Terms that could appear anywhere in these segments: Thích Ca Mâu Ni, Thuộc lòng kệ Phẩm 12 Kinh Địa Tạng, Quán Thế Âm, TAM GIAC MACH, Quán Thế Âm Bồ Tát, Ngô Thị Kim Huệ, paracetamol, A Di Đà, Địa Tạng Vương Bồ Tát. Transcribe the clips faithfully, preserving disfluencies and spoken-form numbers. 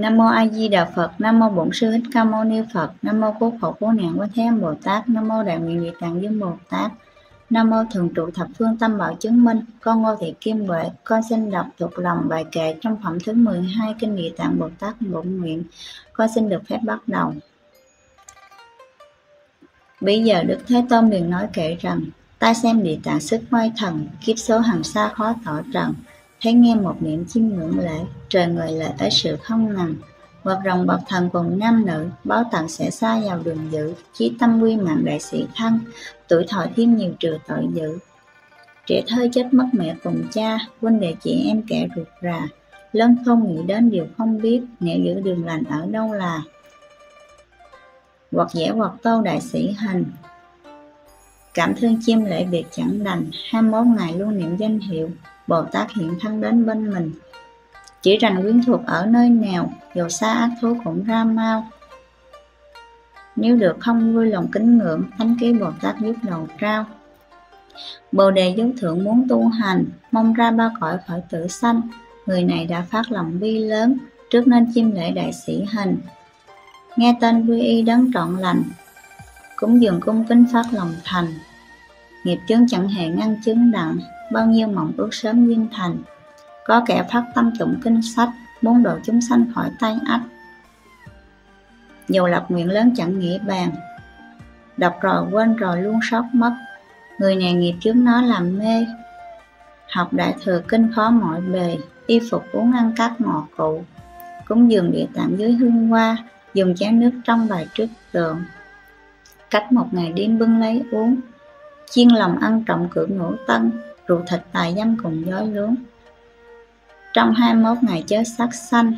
Nam mô A Di Đà Phật, Nam mô Bổn Sư Thích Ca Mâu Ni Phật, Nam mô Cứu Khổ Cứu Nạn Quán Thế Âm Bồ Tát, Nam mô Đại Nguyện Địa Tạng Vương Bồ Tát, Nam mô Thường Trụ Thập Phương Tam Bảo Chứng Minh. Con Ngô Thị Kim Huệ, con xin đọc thuộc lòng bài kệ trong phẩm thứ mười hai Kinh Địa Tạng Bồ Tát Bổn Nguyện. Con xin được phép bắt đầu. Bây giờ Đức Thế Tôn liền nói kệ rằng: Ta xem Địa Tạng sức oai thần, kiếp số hằng xa khó tỏ trần. Thấy nghe một niệm chiêm ngưỡng lễ, trời người lệ ở sự không ngần. Bậc rồng bậc thần cùng nam nữ, báo tận sẽ xa vào đường dữ. Chí tâm quy mạng đại sĩ thân, tuổi thọ thêm nhiều trừ tội dữ. Trẻ thơ chết mất mẹ cùng cha, huynh đệ chị em kẻ ruột rà. Lớn không nghĩ đến điều không biết, nẻo giữ đường lành ở đâu là. Hoặc dễ hoặc tô đại sĩ hành, cảm thương chiêm lễ biệt chẳng đành. hai mươi mốt ngày luôn niệm danh hiệu, Bồ Tát hiện thân đến bên mình. Chỉ rành quyến thuộc ở nơi nào, dù xa ác thú cũng ra mau. Nếu được không vui lòng kính ngưỡng, thánh ký Bồ Tát giúp đầu trao. Bồ đề giới thượng muốn tu hành, mong ra ba cõi khỏi tử sanh. Người này đã phát lòng bi lớn, trước nên chiêm lễ đại sĩ hành. Nghe tên quy y đấng trọn lành, cúng dường cung kính phát lòng thành. Nghiệp chướng chẳng hề ngăn chướng đặng, bao nhiêu mộng ước sớm duyên thành. Có kẻ phát tâm tụng kinh sách, muốn độ chúng sanh khỏi tay ách. Dù lập nguyện lớn chẳng nghĩ bàn, đọc rồi quên rồi luôn sót mất. Người này nghiệp chướng nó làm mê, học đại thừa kinh khó mọi bề. Y phục uống ăn các ngọ cụ, cúng dường Địa Tạng dưới hương hoa. Dùng chén nước trong bài trước tượng, cách một ngày đêm bưng lấy uống. Chiên lòng ăn trọng cưỡng ngũ tân, rượu thịt tài dâm cùng dối luống. Trong hai mươi mốt ngày chớ sát sanh,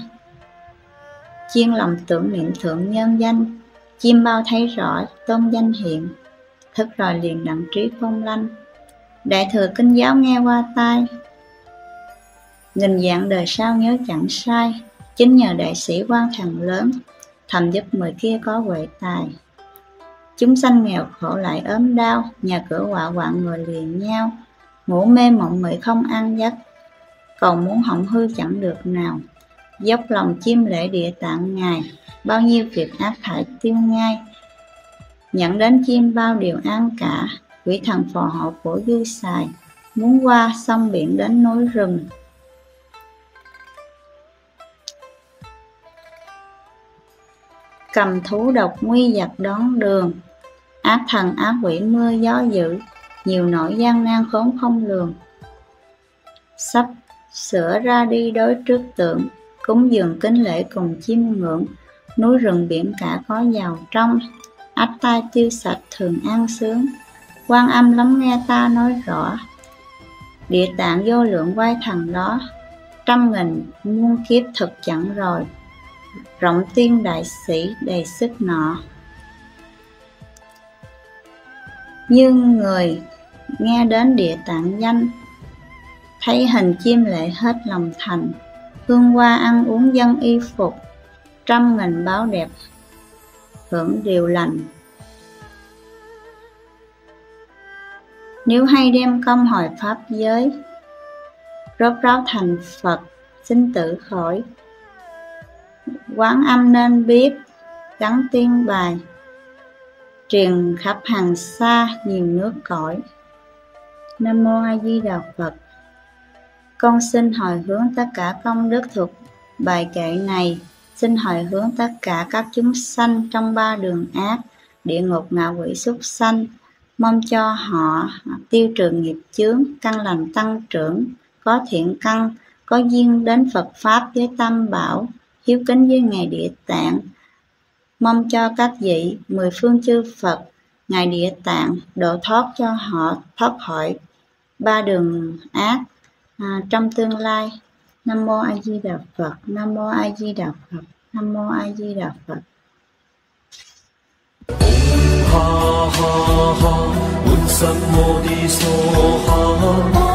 chiên lòng tưởng niệm thượng nhân danh. Chiêm bao thấy rõ tôn danh hiện, thức rồi liền đặng trí không lanh. Đại thừa kinh giáo nghe qua tai, nghìn dạng đời sau nhớ chẳng sai. Chính nhờ đại sĩ quan thần lớn, thầm giúp người kia có huệ tài. Chúng sanh nghèo khổ lại ốm đau, nhà cửa họa hoạn người liền nhau. Ngủ mê mộng mị không ăn giấc, cầu muốn hỏng hư chẳng được nào. Dốc lòng chiêm lễ Địa Tạng ngài, bao nhiêu việc ác thải tiêu ngay. Nhận đến chiêm bao điều an cả, quỷ thần phò hộ của dư xài. Muốn qua sông biển đến núi rừng, cầm thú độc nguy giặc đón đường. Ác thần ác quỷ mưa gió dữ, nhiều nỗi gian nan khốn không lường. Sắp sửa ra đi đối trước tượng, cúng dường kính lễ cùng chiêm ngưỡng. Núi rừng biển cả có giàu trong, ách tai tiêu sạch thường an sướng. Quan Âm lắm nghe ta nói rõ, Địa Tạng vô lượng quay thần đó. Trăm nghìn muôn kiếp thực chẳng rồi, rộng tiên đại sĩ đầy sức nọ. Như người nghe đến Địa Tạng danh, thấy hình chiêm lệ hết lòng thành. Hương hoa ăn uống dân y phục, trăm nghìn báo đẹp hưởng điều lành. Nếu hay đem công hồi pháp giới, rốt ráo thành Phật xin tự khỏi. Quán Âm nên biết gắn tiên bài, truyền khắp hàng xa nhiều nước cõi. Nam mô A Di Đà Phật. Con xin hồi hướng tất cả công đức thuộc bài kệ này, xin hồi hướng tất cả các chúng sanh trong ba đường ác, địa ngục, ngạ quỷ, súc sanh, mong cho họ tiêu trừ nghiệp chướng, căn lành tăng trưởng, có thiện căn, có duyên đến Phật pháp với Tam Bảo, hiếu kính với ngài Địa Tạng. Mong cho các vị mười phương chư Phật, ngài Địa Tạng độ thoát cho họ, thoát khỏi ba đường ác à, trong tương lai. Nam mô A Di Đà Phật, Nam mô A Di Đà Phật, Nam mô A Di Đà Phật. Ha ha ha,